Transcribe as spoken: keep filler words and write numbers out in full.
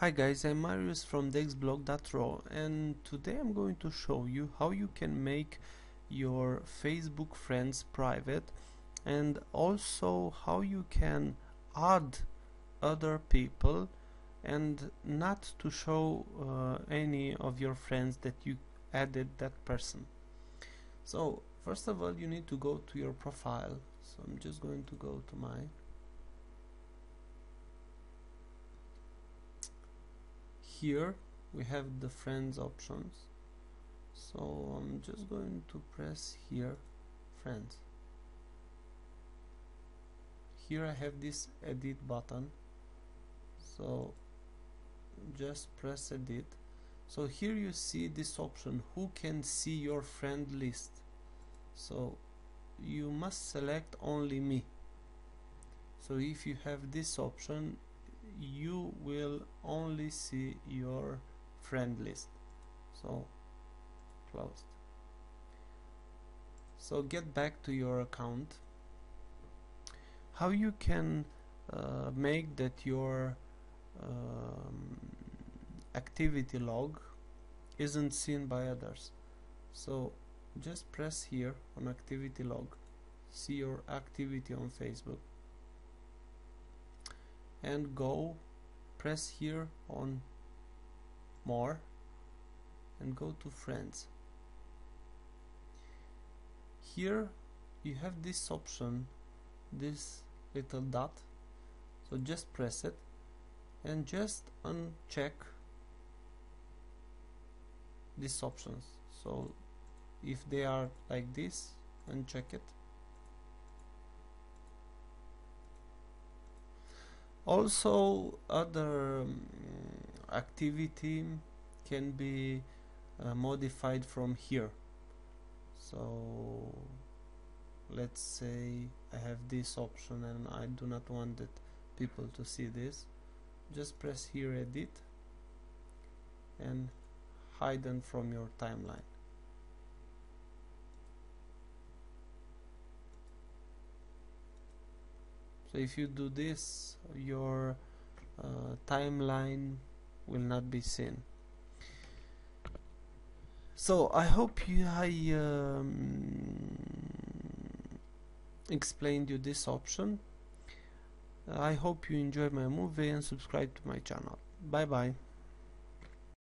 Hi guys, I'm Marius from Dexblog dot r o, and today I'm going to show you how you can make your Facebook friends private, and also how you can add other people and not to show uh, any of your friends that you added that person. So first of all, you need to go to your profile. So I'm just going to go to my here we have the friends options, so I'm just going to press here friends. Here I have this edit button, so just press edit. So here you see this option, who can see your friend list. So you must select only me. So if you have this option, you will only see your friend list. So closed. So get back to your account. How you can uh, make that your um, activity log isn't seen by others? So just press here on activity log, see your activity on Facebook, and go press here on more and go to friends. Here you have this option, this little dot, so just press it and just uncheck these options. So if they are like this, uncheck it. Also, other um, activity can be uh, modified from here. So let's say I have this option and I do not want that people to see this. Just press here edit and hide them from your timeline. So if you do this, your uh, timeline will not be seen. So I hope you, I um, explained you this option. I hope you enjoyed my movie and subscribe to my channel. Bye bye.